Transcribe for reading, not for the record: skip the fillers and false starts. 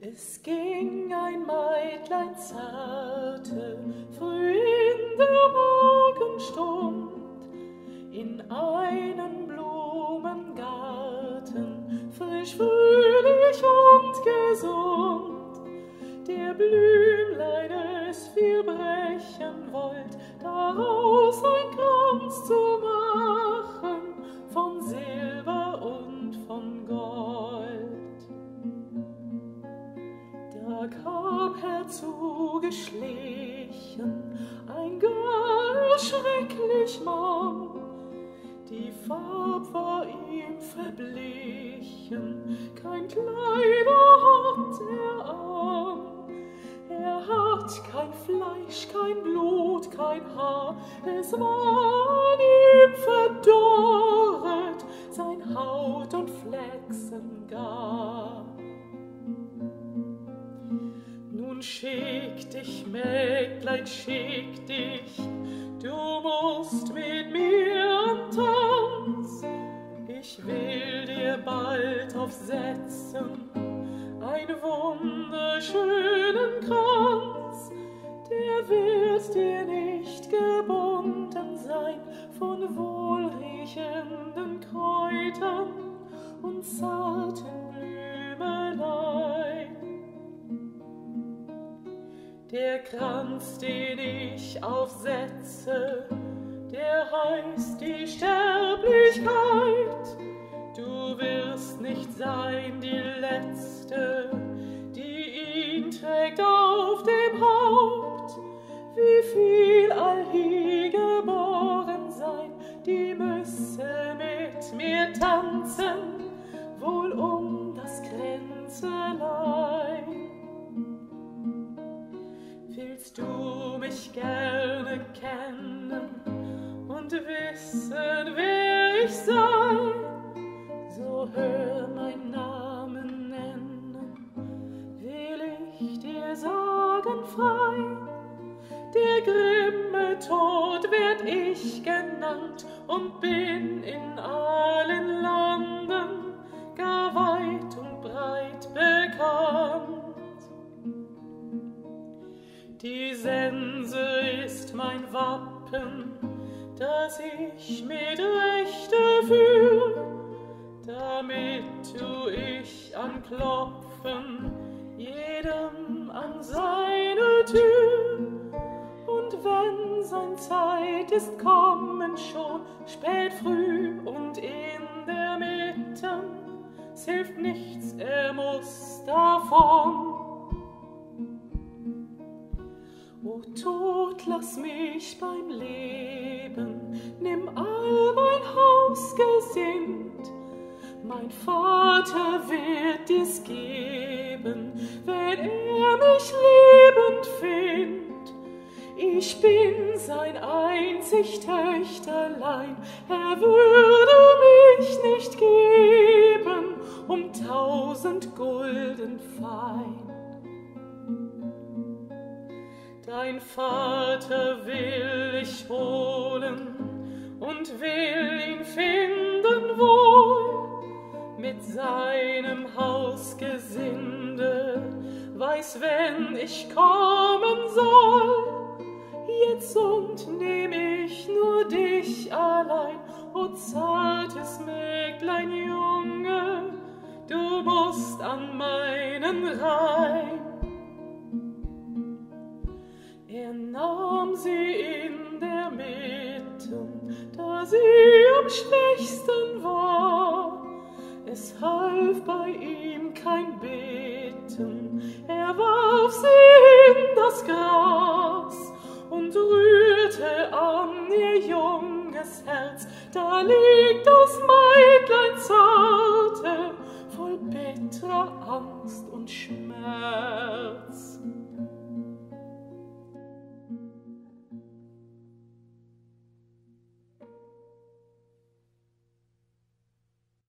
Es ging ein Maidlein zarte, früh in der Morgenstund, in einen Blumengarten, frisch, fröhlich und gesund. Der Blümlein es viel brechen wollt, daraus ein Kranz zu machen, von Silber und von Gold. Da kam herzugeschlichen ein gar schrecklich Mann, die Farb war ihm verblichen, kein Kleider hat er an. Er hat kein Fleisch, kein Blut, kein Haar, es war an ihm verdorret, sein Haut und Flechsen gar. Nun schick dich, Mägdlein, schick dich, du musst mit mir an Tanz. Ich will dir bald aufsetzen einen wunderschönen Kranz. Der wird dir nicht gebunden sein von wohlriechenden Kräutern und zarten Blümelein. Der Kranz, den ich aufsetze, der heißt die Sterblichkeit. Du wirst nicht sein die Letzte, die ihn trägt auf dem Haupt. Wie viel all hier geboren sein, die müssen mit mir tanzen, wohl um das Kränzelein. Willst du mich gerne kennen und wissen, wer ich sei, so hör meinen Namen nennen, will ich dir sagen frei. Der grimme Tod werd ich genannt und bin in allen Landen gar weit und breit bekannt. Die Sense ist mein Wappen, das ich mit Rechte führ, damit tu ich am Klopfen jedem an seine Tür. Und wenn sein Zeit ist kommen schon, spät, früh und in der Mitte, es hilft nichts, er muss davon. O Tod, lass mich beim Leben, nimm all mein Hausgesind. Mein Vater wird dir's geben, wenn er mich liebend findet. Ich bin sein einzig Töchterlein, er würde mich nicht geben um 1000 Gulden fein. Dein Vater will ich holen und will ihn finden wohl. Mit seinem Hausgesinde weiß, wenn ich kommen soll. Jetzt und nehm ich nur dich allein, o zartes Mägdlein Junge, du musst an meinen Reim. Er nahm sie in der Mitte, da sie am schwächsten war. Es half bei ihm kein Beten, er warf sie in das Gras und rührte an ihr junges Herz. Da liegt das Maidlein zarte, voll bitterer Angst und Schmerz.